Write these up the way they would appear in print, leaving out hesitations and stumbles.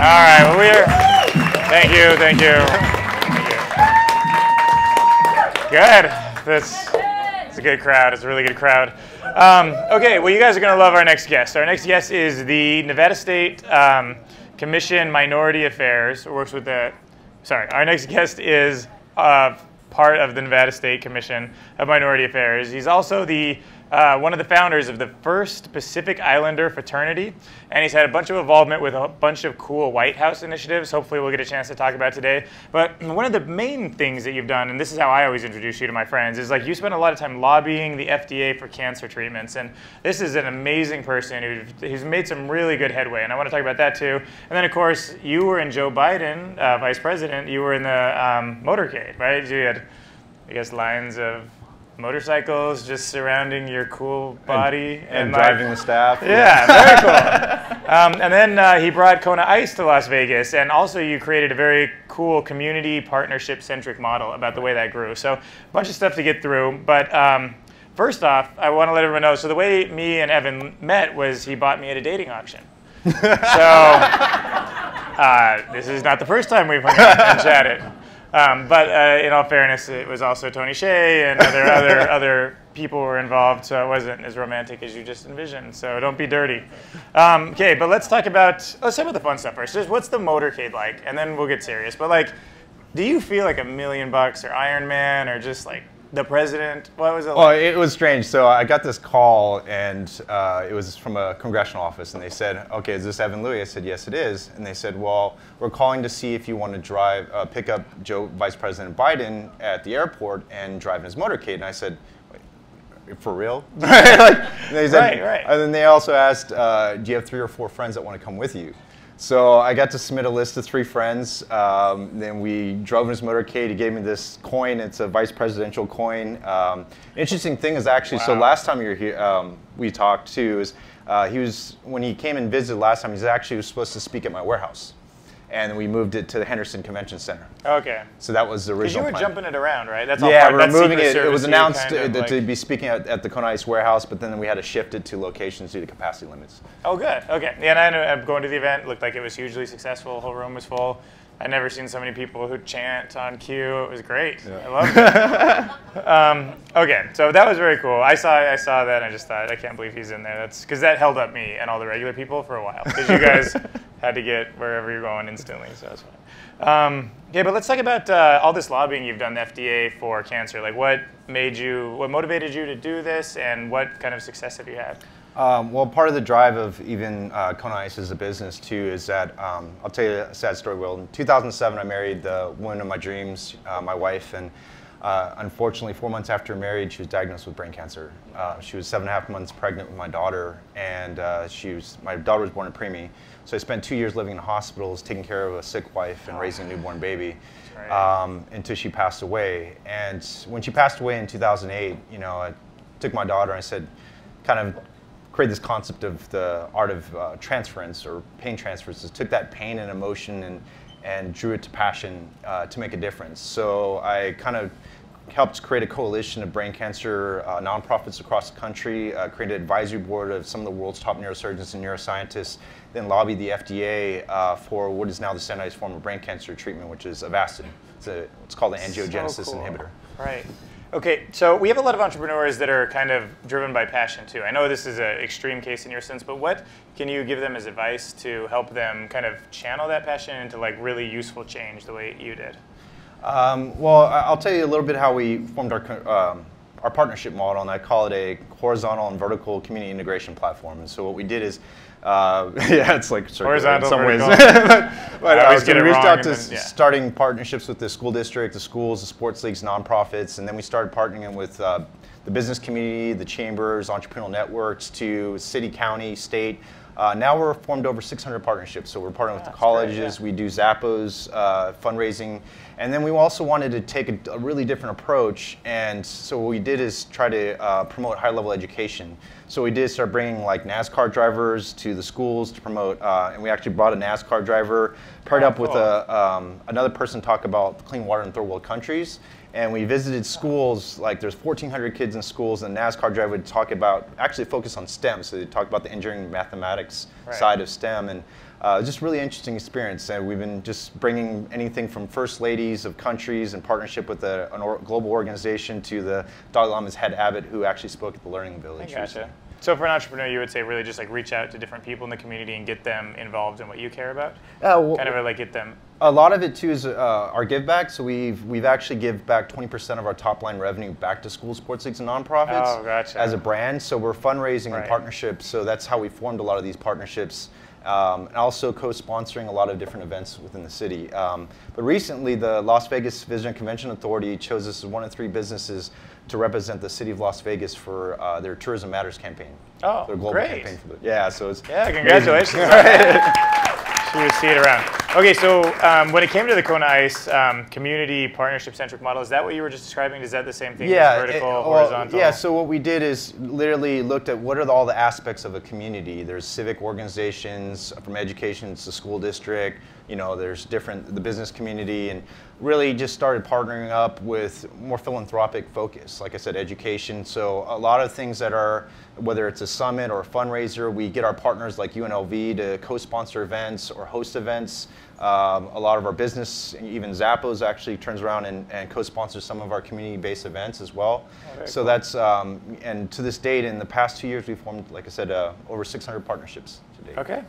right, well, we are. Thank you, thank you. Thank you. Good. It's a good crowd. It's a really good crowd. Okay, well, you guys are going to love our next guest. Our next guest is the Nevada State Commission Minority Affairs. Works with the. Sorry, our next guest is part of the Nevada State Commission of Minority Affairs. He's also the one of the founders of the first Pacific Islander fraternity, and he's had a bunch of involvement with a bunch of cool White House initiatives. Hopefully we'll get a chance to talk about today. But one of the main things that you've done, and this is how I always introduce you to my friends, is like you spend a lot of time lobbying the FDA for cancer treatments, and this is an amazing person who's made some really good headway, and I want to talk about that too. And then of course, you were in Joe Biden, Vice President, you were in the motorcade, right? You had, I guess, lines of motorcycles just surrounding your cool body. And driving the staff. Yeah, very cool. And then he brought Kona Ice to Las Vegas. And also you created a very cool community partnership-centric model about the way that grew. So a bunch of stuff to get through. But first off, I want to let everyone know. So the way me and Evan met was he bought me at a dating auction. So this is not the first time we've hung out and chatted. But in all fairness, it was also Tony Hsieh and other people were involved, so it wasn't as romantic as you just envisioned. So don't be dirty. Okay, but let's talk about the fun stuff first. Just what's the motorcade like, and then we'll get serious. But like, do you feel like $1 million bucks or Iron Man or just like the president? What was it like? Well, it was strange. So I got this call, and it was from a congressional office, and they said, "Okay, is this Evan Louie?" I said, "Yes, it is." And they said, "Well, we're calling to see if you want to drive, pick up Vice President Biden at the airport and drive in his motorcade." And I said, "Wait, for real?" Like, they said, right. And then they also asked, "Do you have 3 or 4 friends that want to come with you?" So I got to submit a list of 3 friends. Then we drove in his motorcade. He gave me this coin. It's a vice presidential coin. Interesting thing is actually, wow. So last time you were here, we talked too. Is when he came and visited last time, he was supposed to speak at my warehouse, and we moved it to the Henderson Convention Center. Okay. So that was the original. Because you were jumping it around, right? That's all. Yeah, we're moving it. It was announced to be speaking at the Kona Ice warehouse, but then we had to shift it to locations due to capacity limits. Oh, good. Okay. Yeah, and I ended up going to the event. It looked like it was hugely successful. The whole room was full. I've never seen so many people who chant on cue. It was great. Yeah. I loved it. Okay, so that was very cool. I saw that, and I just thought, I can't believe he's in there. That's because that held up me and all the regular people for a while. Because you guys had to get wherever you're going instantly, so that's fine. Okay, but let's talk about all this lobbying you've done, the FDA for cancer. Like, what motivated you to do this, and what kind of success have you had? Well, part of the drive of even Kona Ice as a business, too, is that, I'll tell you a sad story, Will. In 2007, I married the woman of my dreams, my wife, and unfortunately, 4 months after married, she was diagnosed with brain cancer. She was 7.5 months pregnant with my daughter, and my daughter was born a preemie. So I spent 2 years living in hospitals, taking care of a sick wife and raising a newborn baby until she passed away. And when she passed away in 2008, you know, I took my daughter and I said, create this concept of the art of transference or pain transference. It took that pain and emotion and drew it to passion to make a difference. So I kind of helped create a coalition of brain cancer nonprofits across the country, created an advisory board of some of the world's top neurosurgeons and neuroscientists, then lobbied the FDA for what is now the standardized form of brain cancer treatment, which is Avastin. It's called an angiogenesis inhibitor. Right. Okay, so we have a lot of entrepreneurs that are kind of driven by passion too. I know this is an extreme case in your sense, but what can you give them as advice to help them kind of channel that passion into like really useful change the way you did? Well, I'll tell you a little bit how we formed our partnership model, and I call it a horizontal and vertical community integration platform. And so what we did is, yeah, it's like horizontal in some ways. But we reached out to starting partnerships with the school district, the schools, the sports leagues, nonprofits, and then we started partnering with the business community, the chambers, entrepreneurial networks, to city, county, state. Now we're formed over 600 partnerships, so we're partnering with the colleges, we do Zappos fundraising, and then we also wanted to take a really different approach, and so what we did is try to promote high-level education. So we did start bringing like NASCAR drivers to the schools to promote, and we actually brought a NASCAR driver, paired up with another person to talk about clean water in third world countries, And we visited schools, like there's 1,400 kids in schools, and NASCAR driver would talk about, actually focus on STEM, so they talk about the engineering mathematics side of STEM, and just really interesting experience. And we've been just bringing anything from first ladies of countries in partnership with a global organization to the Dalai Lama's head abbot, who actually spoke at the Learning Village. Gotcha. So for an entrepreneur, you would say really just like reach out to different people in the community and get them involved in what you care about? Well, kind of like get them... A lot of it too is our give back. So we've actually give back 20% of our top line revenue back to school sports leagues and nonprofits as a brand. So we're fundraising and partnerships. So that's how we formed a lot of these partnerships. And also co-sponsoring a lot of different events within the city. But recently, the Las Vegas Visitor and Convention Authority chose us as one of 3 businesses to represent the city of Las Vegas for their Tourism Matters campaign. Oh, their global campaign for the, so it's congratulations. So you see it around. Okay, so when it came to the Kona Ice community partnership-centric model, is that what you were just describing? Is that the same thing? Yeah, vertical, horizontal? Yeah, so what we did is literally looked at what are all the aspects of a community. There's civic organizations, from education to school district, you know, there's different, the business community, and really just started partnering up with more philanthropic focus. Like I said, education. So a lot of things that are, whether it's a summit or a fundraiser, we get our partners like UNLV to co-sponsor events or host events. A lot of our business, even Zappos, actually turns around and co-sponsors some of our community-based events as well. Oh, so that's, and to this date, in the past 2 years, we've formed, like I said, over 600 partnerships to date. Okay.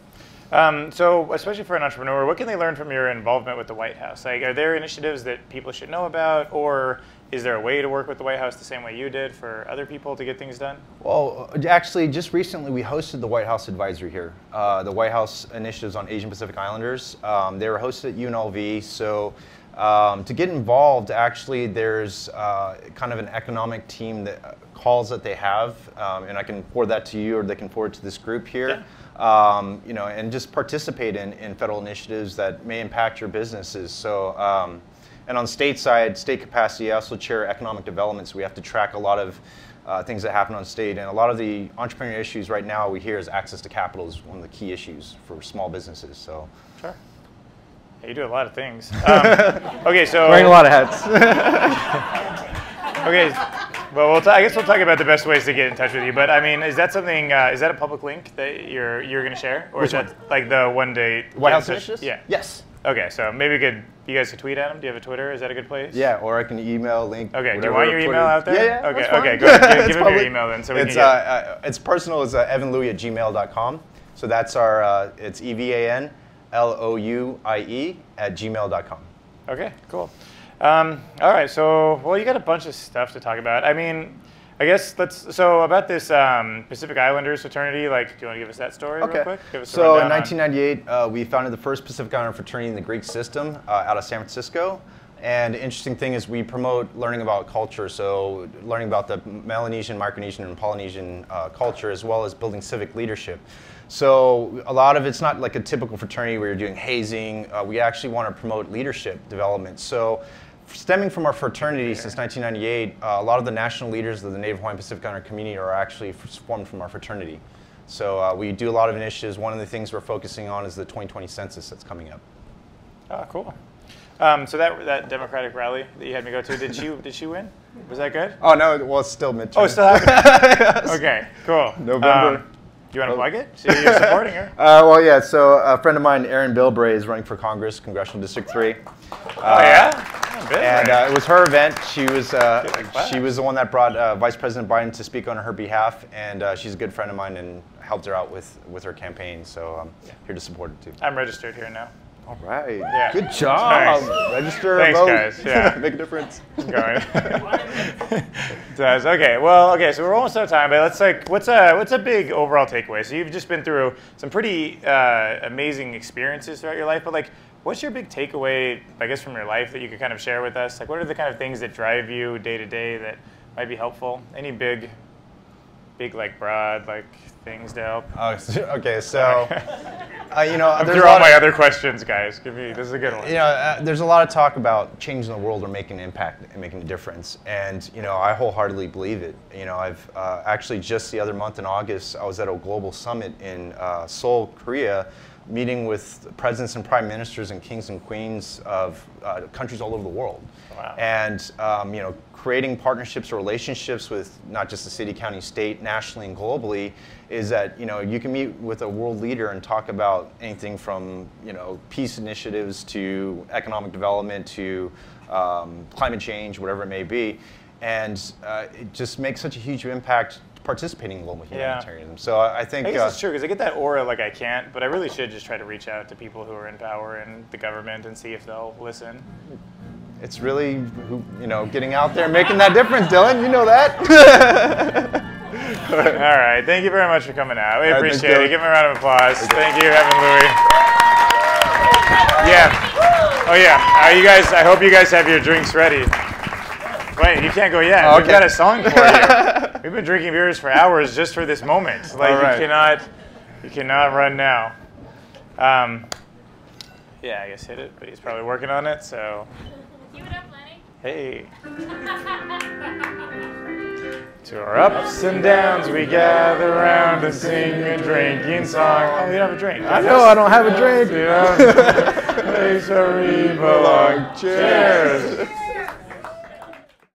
So especially for an entrepreneur, what can they learn from your involvement with the White House? Like, are there initiatives that people should know about, or is there a way to work with the White House the same way you did for other people to get things done? Well, actually, just recently we hosted the White House Advisory here, the White House Initiatives on Asian Pacific Islanders. They were hosted at UNLV, so to get involved, actually, there's kind of an economic team that calls that they have, and I can forward that to you, or they can forward to this group here. Yeah. You know, and just participate in federal initiatives that may impact your businesses. So, and on state side, state capacity, I also chair economic development, so we have to track a lot of things that happen on state. And a lot of the entrepreneurial issues right now we hear is access to capital is one of the key issues for small businesses. So, sure. Yeah, you do a lot of things. Okay, so wearing a lot of hats. Okay. Well, I guess we'll talk about the best ways to get in touch with you. But I mean, is that something? Is that a public link that you're going to share, or is that like the one-day White House initiatives? Yeah. Yes. Okay, so maybe you guys could tweet at him. Do you have a Twitter? Is that a good place? Yeah, or I can email, link. Okay, do you want your email out there? Yeah, yeah. Okay, go ahead. Give him your email then. So we can get it's personal. It's evanlouie@gmail.com. So that's our. It's evanlouie@gmail.com. Okay, cool. All right, so, well, you got a bunch of stuff to talk about. I mean, I guess so about this Pacific Islanders fraternity, like, do you want to give us that story real quick? Give us so in 1998, we founded the first Pacific Islander fraternity in the Greek system out of San Francisco. And the interesting thing is we promote learning about culture, so learning about the Melanesian, Micronesian, and Polynesian culture, as well as building civic leadership. So a lot of it's not like a typical fraternity where you're doing hazing. We actually want to promote leadership development. So stemming from our fraternity since 1998, a lot of the national leaders of the Native Hawaiian Pacific Islander community are actually formed from our fraternity. So we do a lot of initiatives. One of the things we're focusing on is the 2020 census that's coming up. Oh, cool. So that Democratic rally that you had me go to, did she win? Was that good? Oh, no, well, it's still midterm. Oh, it's still happening? Yes. Okay, cool. November. Do you want to plug it? So you're supporting her. Well, yeah, so a friend of mine, Aaron Bilbray, is running for Congress, Congressional District 3. Oh, yeah? And it was her event. She was the one that brought Vice President Biden to speak on her behalf, and she's a good friend of mine and helped her out with her campaign, so I'm here to support it, too. I'm registered here now. All right. Yeah. Good job. Nice. Register, vote. Guys. Yeah. Make a difference. Going. It does. Okay. Well. Okay. So we're almost out of time, but let's what's a big overall takeaway? So you've just been through some pretty amazing experiences throughout your life, but like, what's your big takeaway? I guess from your life that you could kind of share with us. Like, what are the kind of things that drive you day to day that might be helpful? Any big like broad like things to help? Okay. So. You know, I'm through all my other questions, guys. This is a good one. You know, there's a lot of talk about changing the world or making an impact and making a difference, and you know, I wholeheartedly believe it. You know, I've actually just the other month in August, I was at a global summit in Seoul, Korea, meeting with presidents and prime ministers and kings and queens of countries all over the world. Wow. And you know, creating partnerships or relationships with not just the city, county, state, nationally and globally, is that, you know, you can meet with a world leader and talk about anything from, you know, peace initiatives to economic development to climate change, whatever it may be. And it just makes such a huge impact participating in global humanitarianism. Yeah. So I think... I guess it's true, because I get that aura like I can't, but I really should just try to reach out to people who are in power and the government and see if they'll listen. It's really, you know, getting out there and making that difference, Dylan. You know that. All right. Thank you very much for coming out. We appreciate it. Give him a round of applause. Thank you, Evan Louie. Yeah. Oh, yeah. You guys, I hope you guys have your drinks ready. Wait, you can't go yet. Oh, okay. We've got a song for you. We've been drinking beers for hours just for this moment. Like, all right. You cannot run now. Yeah, I guess hit it, but he's probably working on it, so. Keep it up, Lenny. Hey. To our ups and downs, we gather round and sing a drinking song. Oh, you don't have a drink. I know, I don't have a drink. Place where we belong. Cheers.